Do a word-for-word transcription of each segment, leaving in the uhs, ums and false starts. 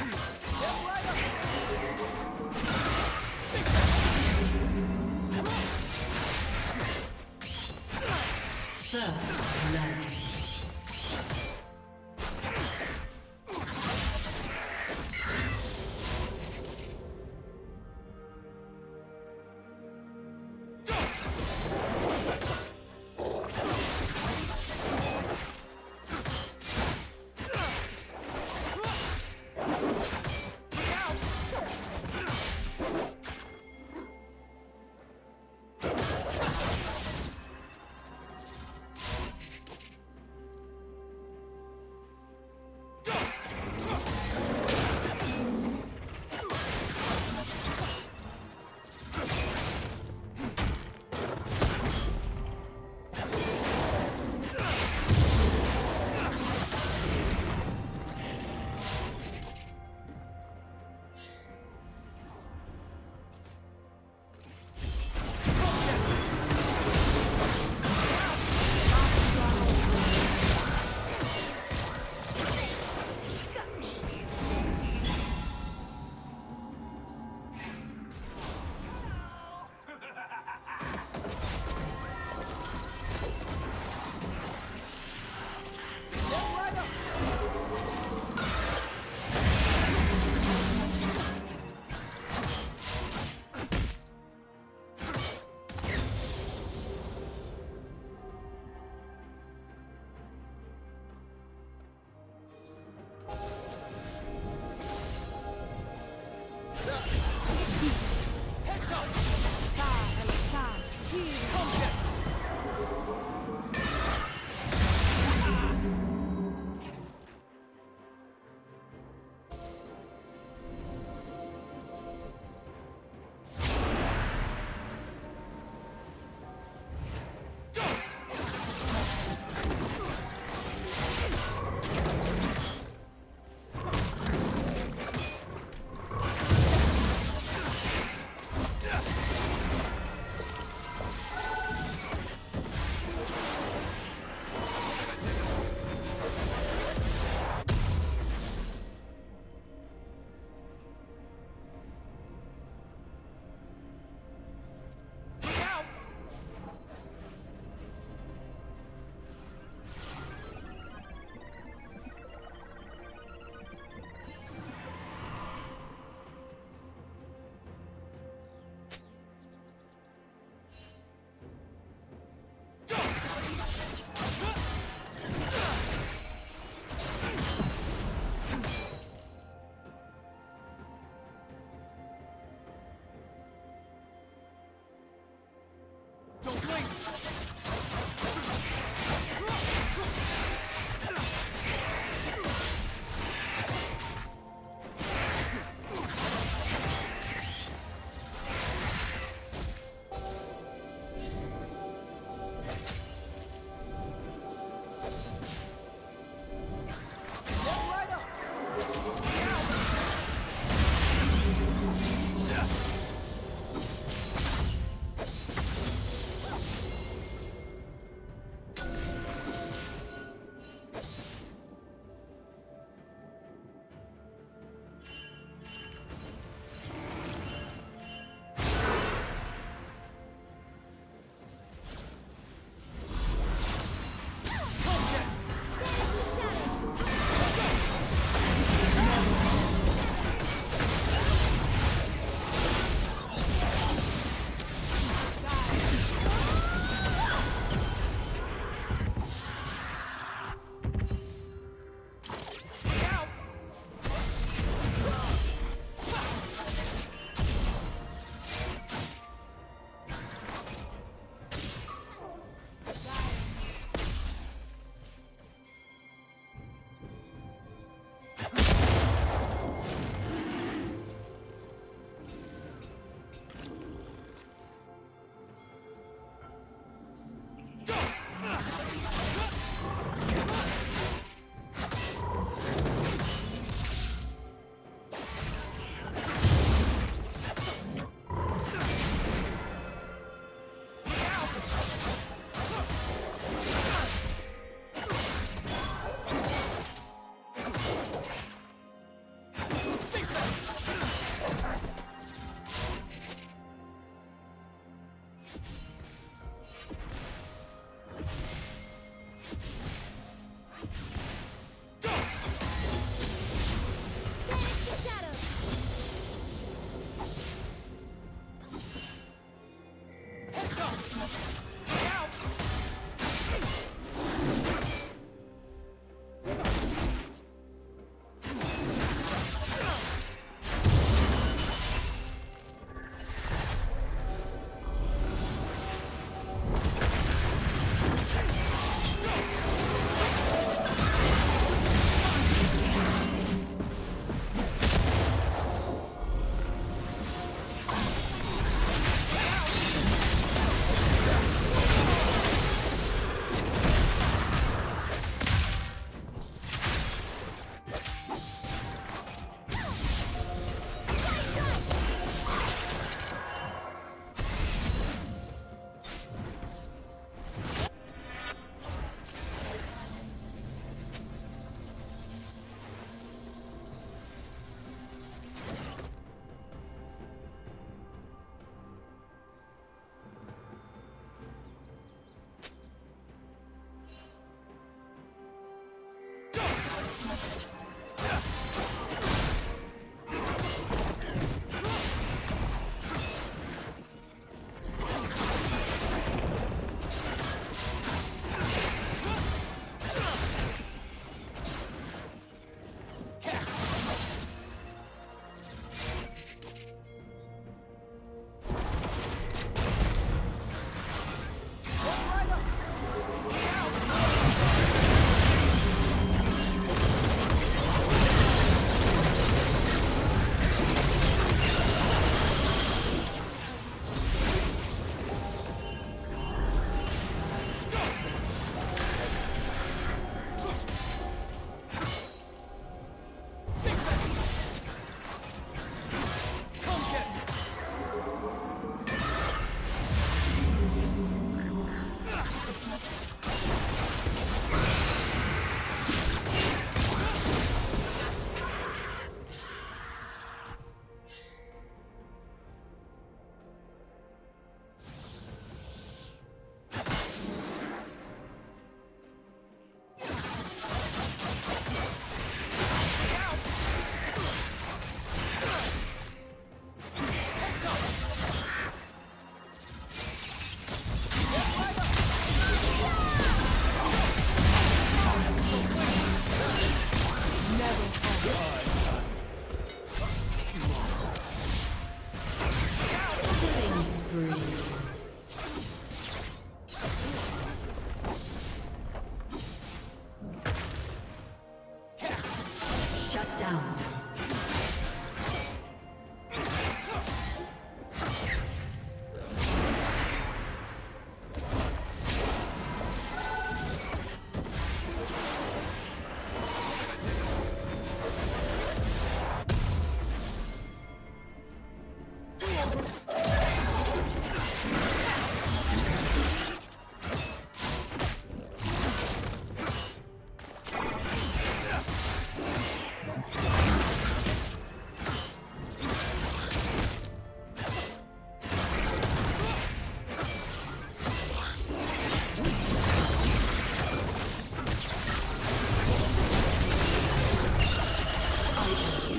First blood.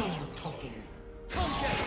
Done talking. Come get it!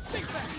Think back!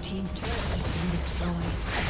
Team's turret has been destroyed.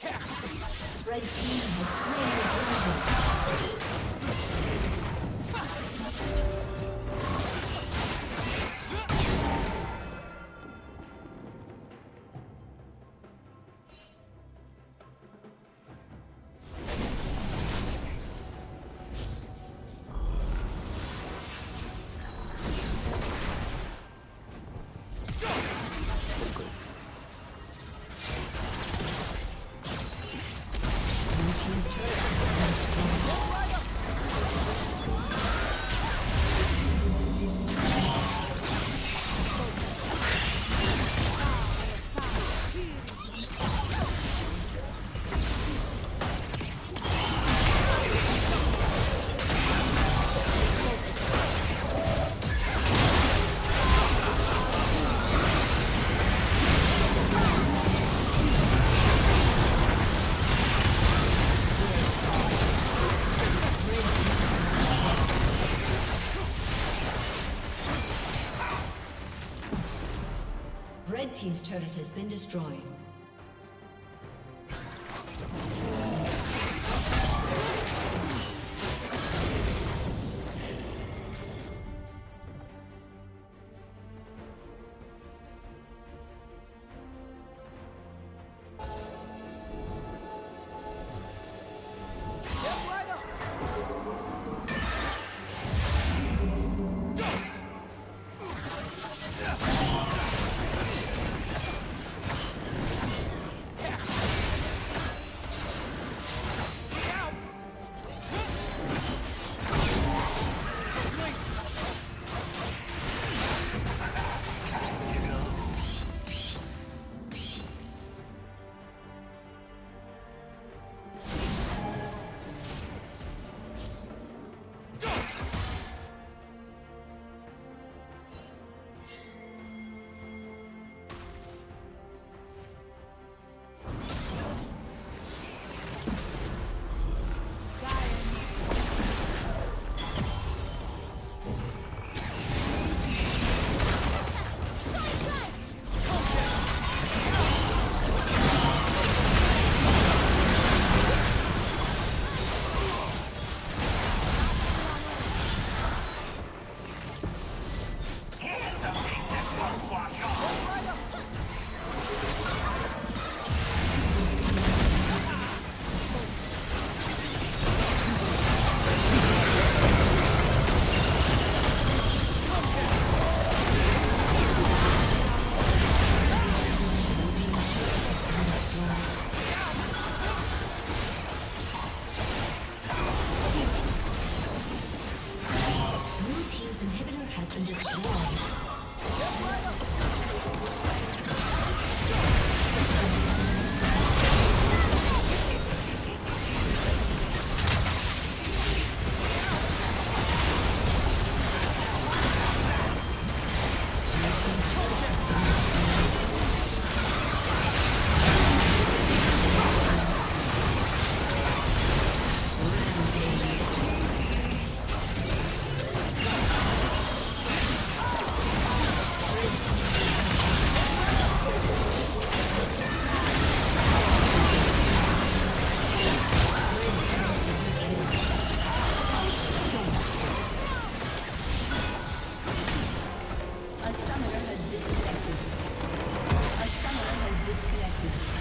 The Red team has slain the enemy. team's turret has been destroyed. A summoner has disconnected.